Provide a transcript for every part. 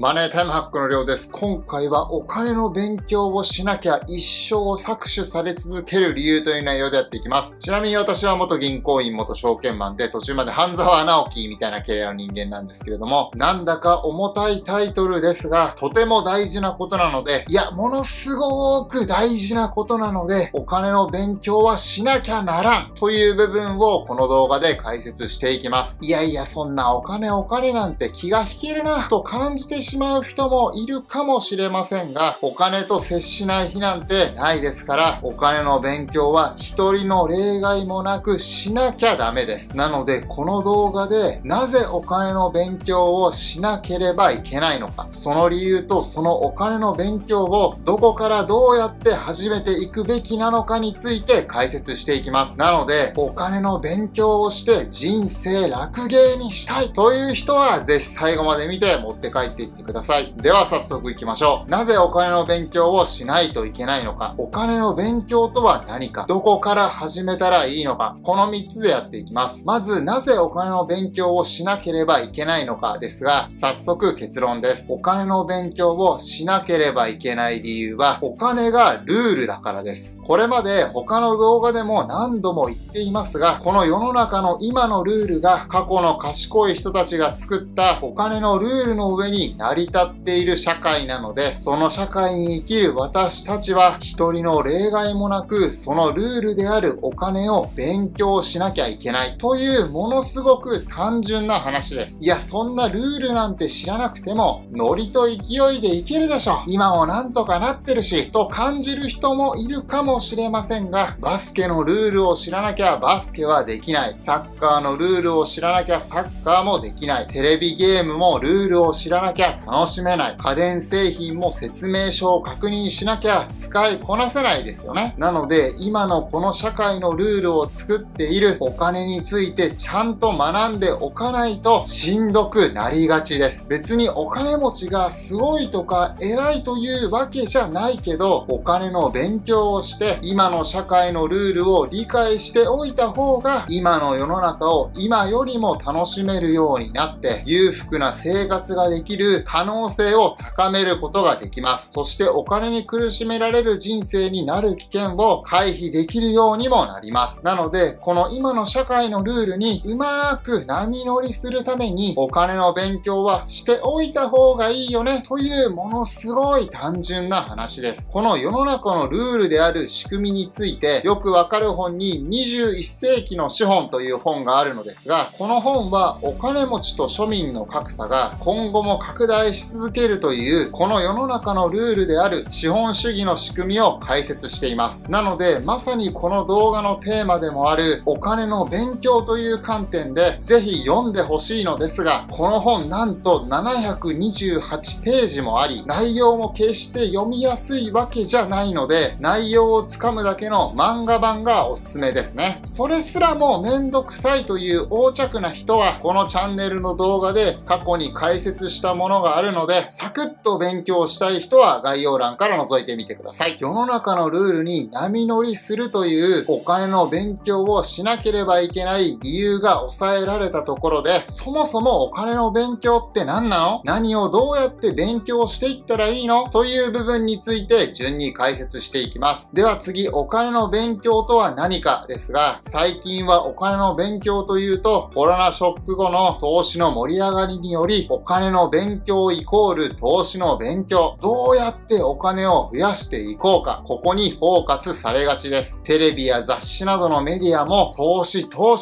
マネータイムハックのりょうです。今回はお金の勉強をしなきゃ一生搾取され続ける理由という内容でやっていきます。ちなみに私は元銀行員、元証券マンで、途中まで半沢直樹みたいなキャリアの人間なんですけれども、なんだか重たいタイトルですが、とても大事なことなので、いや、ものすごく大事なことなので、お金の勉強はしなきゃならんという部分をこの動画で解説していきます。いやいや、そんなお金なんて気が引けるなと感じてしまう人もいるかもしれませんが、お金と接しない日なんてないですから、お金の勉強は一人の例外もなくしなきゃダメです。なので、この動画でなぜお金の勉強をしなければいけないのか、その理由とそのお金の勉強をどこからどうやって始めていくべきなのかについて解説していきます。なので、お金の勉強をして人生楽芸にしたいという人はぜひ最後まで見て持って帰っていってください。では早速いきましょう。なぜお金の勉強をしないといけないのか、お金の勉強とは何か、どこから始めたらいいのか、この3つでやっていきます。まず、なぜお金の勉強をしなければいけないのかですが、早速結論です。お金の勉強をしなければいけない理由は、お金がルールだからです。これまで他の動画でも何度も言っていますが、この世の中の今のルールが過去の賢い人たちが作ったお金のルールの上に成り立っている社会なので、その社会に生きる私たちは一人の例外もなく、そのルールであるお金を勉強しなきゃいけないという、ものすごく単純な話です。いや、そんなルールなんて知らなくてもノリと勢いでいけるでしょ、今もなんとかなってるしと感じる人もいるかもしれませんが、バスケのルールを知らなきゃバスケはできない、サッカーのルールを知らなきゃサッカーもできない、テレビゲームもルールを知らなきゃ楽しめない、家電製品も説明書を確認しなきゃ使いこなせないですよね。なので、今のこの社会のルールを作っているお金についてちゃんと学んでおかないとしんどくなりがちです。別にお金持ちがすごいとか偉いというわけじゃないけど、お金の勉強をして今の社会のルールを理解しておいた方が、今の世の中を今よりも楽しめるようになって裕福な生活ができる可能性を高めることができます。そしてお金に苦しめられる人生になる危険を回避できるようにもなります。なので、この今の社会のルールにうまーく波乗りするために、お金の勉強はしておいた方がいいよねという、ものすごい単純な話です。この世の中のルールである仕組みについてよくわかる本に、21世紀の資本という本があるのですが、この本はお金持ちと庶民の格差が今後も拡大し続けるという、この世の中のルールである資本主義の仕組みを解説しています。なので、まさにこの動画のテーマでもあるお金の勉強という観点でぜひ読んでほしいのですが、この本なんと728ページもあり、内容も決して読みやすいわけじゃないので、内容をつかむだけの漫画版がおすすめですね。それすらもうめんどくさいという横着な人は、このチャンネルの動画で過去に解説したものがあるので、サクッと勉強したい人は概要欄から覗いてみてください。世の中のルールに波乗りするという、お金の勉強をしなければいけない理由が抑えられたところで、そもそもお金の勉強って何なの？何をどうやって勉強していったらいいの？という部分について順に解説していきます。では次、お金の勉強とは何かですが、最近はお金の勉強というと、コロナショック後の投資の盛り上がりにより、お金の勉強イコール投資の勉強、どうやってお金を増やしていこうか、ここにフォーカスされがちです。テレビや雑誌などのメディアも投資と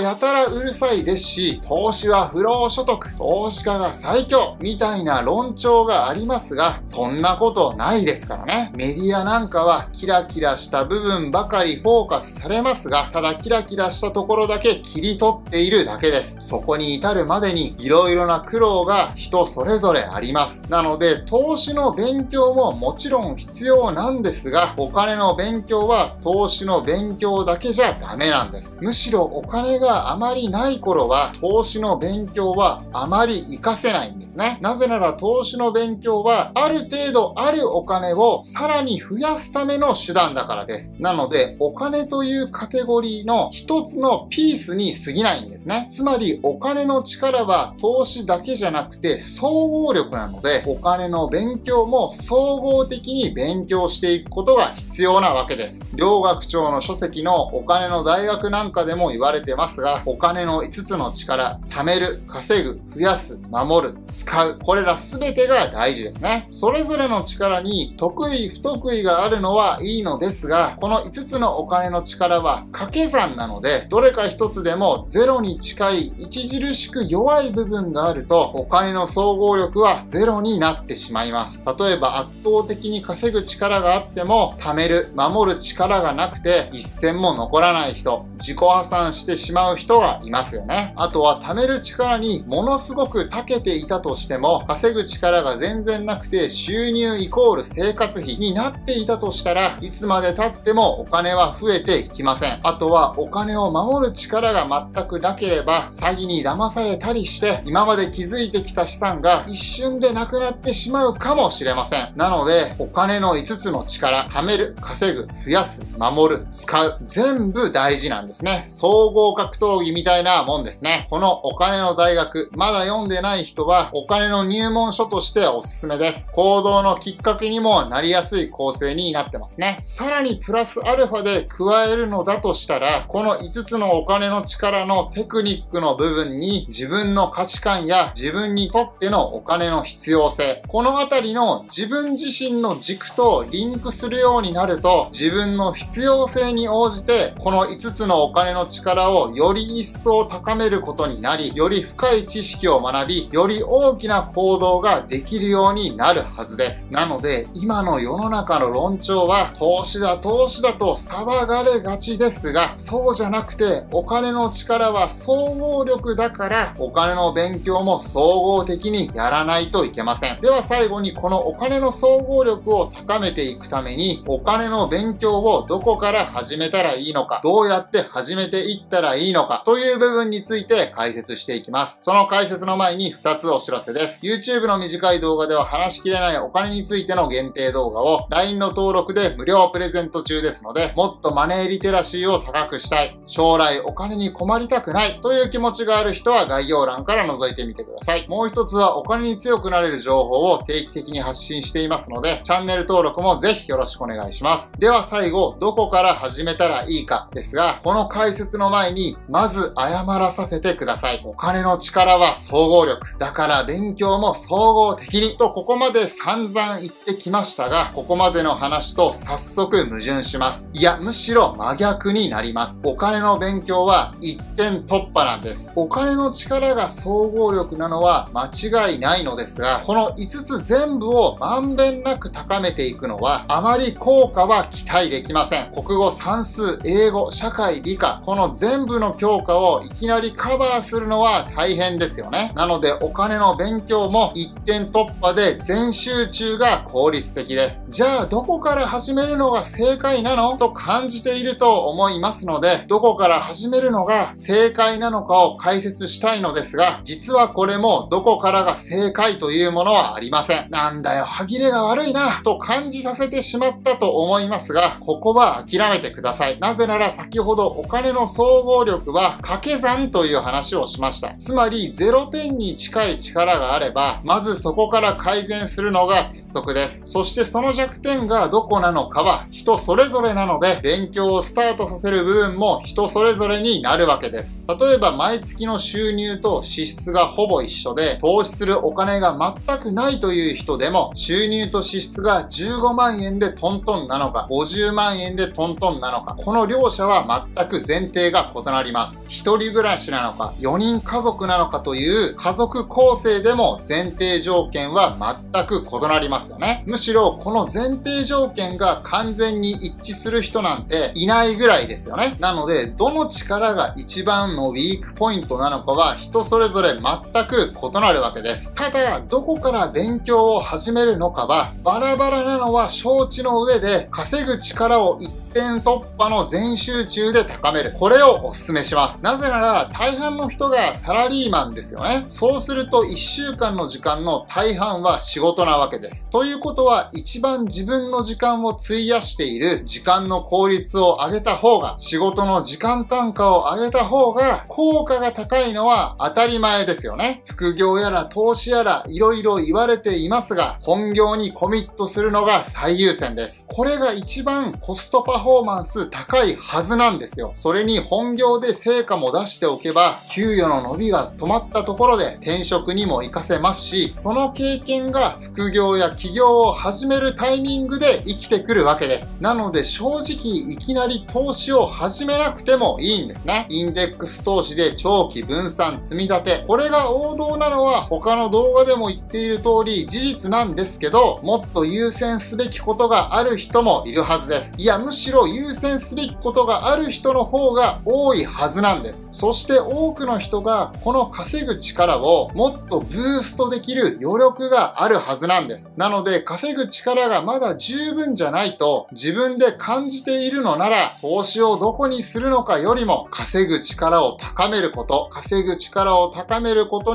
やたらうるさいですし、投資は不労所得、投資家が最強みたいな論調がありますが、そんなことないですからね。メディアなんかはキラキラした部分ばかりフォーカスされますが、ただキラキラしたところだけ切り取っているだけです。そこに至るまでに色々な苦労が人それぞれあります。なので、投資の勉強ももちろん必要なんですが、お金の勉強は投資の勉強だけじゃダメなんです。むしろお金があまりない頃は、投資の勉強はあまり活かせないんですね。なぜなら、投資の勉強はある程度あるお金をさらに増やすための手段だからです。なので、お金というカテゴリーの一つのピースに過ぎないんですね。つまり、お金の力は投資だけじゃなくて、で総合力なので、お金の勉強も総合的に勉強していくことが必要なわけです。両学長の書籍のお金の大学なんかでも言われてますが、お金の5つの力、貯める、稼ぐ、増やす、守る、使う。これら全てが大事ですね。それぞれの力に得意不得意があるのはいいのですが、この5つのお金の力は掛け算なので、どれか1つでもゼロに近い著しく弱い部分があると、お金の総合力はゼロになってしまいます。例えば圧倒的に稼ぐ力があっても、貯める、守る力がなくて一銭も残らない人、自己破産してしまう人がいますよね。あとは貯める力にものすごく長けていたとしても、稼ぐ力が全然なくて収入イコール生活費になっていたとしたら、いつまで経ってもお金は増えていきません。あとはお金を守る力が全くなければ、詐欺に騙されたりして今まで築いてきた資産が一瞬でなくなってしまうかもしれません。なので、お金の5つの力、貯める、稼ぐ、増やす、守る、使う、全部大事なんですね。総合格闘技みたいなもんですね。このお金の大学、まだ読んでない人はお金の入門書としておすすめです。行動のきっかけにもなりやすい構成になってますね。さらにプラスアルファで加えるのだとしたら、この5つのお金の力のテクニックの部分に自分の価値観や自分にとってのお金の必要性、このあたりの自分自身の軸とリンクするようになると、自分の必要性に応じてこの5つのお金の力をより一層高めることになり、より深い知識を学び、より大きな行動ができるようになるはずです。なので、今の世の中の論調は投資だ投資だと騒がれがちですが、そうじゃなくて、お金の力は総合力だからお金の勉強も総合的にやらないといけません。では最後に、このお金の総合力を高めていくために、お金の勉強をどこから始めたらいいのか、どうやって始めていったらいいのかという部分について解説していきます。その解説の前に2つお知らせです。YouTube の短い動画では話しきれないお金についての限定動画を LINE の登録で無料プレゼント中ですので、もっとマネーリテラシーを高くしたい、将来お金に困りたくないという気持ちがある人は概要欄から覗いてみてください。もう一つは、お金に強くなれる情報を定期的に発信していますので、チャンネル登録もぜひよろしくお願いします。では最後、どこから始めたらいいかですが、この解説の前にまず謝らさせてください。お金の力は総合力だから勉強も総合的にと、ここまで散々言ってきましたが、ここまでの話と早速矛盾します。いや、むしろ真逆になります。お金の勉強は一点突破なんです。お金の力が総合力なのは間違いないのですが、この5つ全部をまんべんなく高めていくのはあまり効果は期待できません。国語、算数、英語、社会、理科、この全部の教科をいきなりカバーするのは大変ですよね。なので、お金の勉強も一点突破で全集中が効率的です。じゃあどこから始めるのが正解なのと感じていると思いますので、どこから始めるのが正解なのかを解説したいのですが、実はこれもどこからが正解というものはありません。なんだよ、歯切れが悪いなと感じさせてしまったと思いますが、ここは諦めてください。なぜなら、先ほどお金の総合力は掛け算という話をしました。つまり0点に近い力があれば、まずそこから改善するのが鉄則です。そしてその弱点がどこなのかは人それぞれなので、勉強をスタートさせる部分も人それぞれになるわけです。例えば毎月の収入と支出がほぼ一緒で、投資するお金が全くないという人でも、収入と支出が15万円でトントンなのか、50万円でトントンなのか、この両者は全く前提が異なります。一人暮らしなのか、4人家族なのかという家族構成でも前提条件は全く異なりますよね。むしろこの前提条件が完全に一致する人なんていないぐらいですよね。なので、どの力が一番のウィークポイントなのかは人それぞれ全く異なるわけです。ただ、どこから勉強を始めるのかはバラバラなのは承知の上で、稼ぐ力を一点突破の全集中で高める。これをお勧めします。なぜなら、大半の人がサラリーマンですよね。そうすると1週間の時間の大半は仕事なわけです。ということは、一番自分の時間を費やしている時間の効率を上げた方が、仕事の時間単価を上げた方が効果が高いのは当たり前ですよね。副業業やら投資やら色々言われていますが、本業にコミットするのが最優先です。これが一番コストパフォーマンス高いはずなんですよ。それに本業で成果も出しておけば、給与の伸びが止まったところで転職にも活かせますし、その経験が副業や起業を始めるタイミングで生きてくるわけです。なので正直いきなり投資を始めなくてもいいんですね。インデックス投資で長期分散積み立て。これが王道なのは他の動画でも言っている通り事実なんですけど、もっと優先すべきことがある人もいるはずです。いや、むしろ優先すべきことがある人の方が多いはずなんです。そして多くの人がこの稼ぐ力をもっとブーストできる余力があるはずなんです。なので稼ぐ力がまだ十分じゃないと自分で感じているのなら、投資をどこにするのかよりも稼ぐ力を高めること、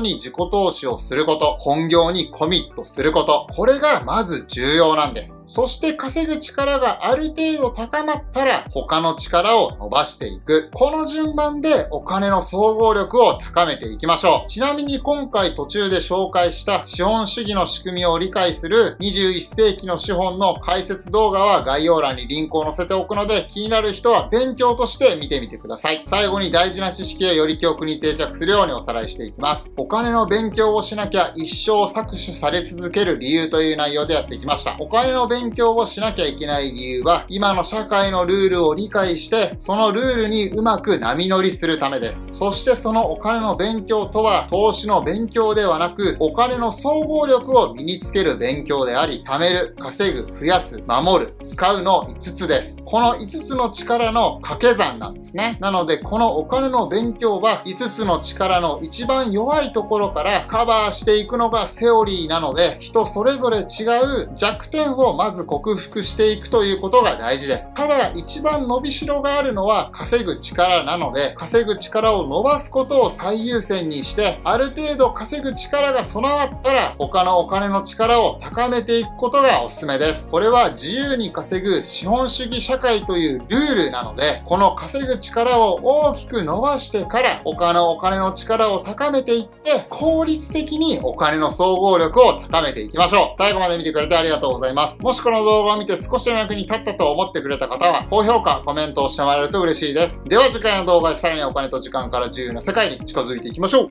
に自己投資をすること、本業にコミットすること、これがまず重要なんです。そして稼ぐ力がある程度高まったら他の力を伸ばしていく。この順番でお金の総合力を高めていきましょう。ちなみに今回途中で紹介した資本主義の仕組みを理解する21世紀の資本の解説動画は概要欄にリンクを載せておくので、気になる人は勉強として見てみてください。最後に大事な知識がより記憶に定着するようにおさらいしていきます。お金の勉強をしなきゃ一生搾取され続ける理由という内容でやってきました。お金の勉強をしなきゃいけない理由は、今の社会のルールを理解して、そのルールにうまく波乗りするためです。そしてそのお金の勉強とは、投資の勉強ではなく、お金の総合力を身につける勉強であり、貯める、稼ぐ、増やす、守る、使うの5つです。この5つの力の掛け算なんですね。なので、このお金の勉強は、5つの力の一番弱いところからカバーしていくのがセオリーなので、人それぞれ違う弱点をまず克服していくということが大事です。ただ、一番伸びしろがあるのは稼ぐ力なので、稼ぐ力を伸ばすことを最優先にして、ある程度稼ぐ力が備わったら、他のお金の力を高めていくことがおすすめです。これは自由に稼ぐ資本主義社会というルールなので、この稼ぐ力を大きく伸ばしてから、他のお金の力を高めていって、効率的にお金の総合力を高めていきましょう。最後まで見てくれてありがとうございます。もしこの動画を見て少しでも役に立ったと思ってくれた方は、高評価、コメントをしてもらえると嬉しいです。では次回の動画でさらにお金と時間から自由な世界に近づいていきましょう。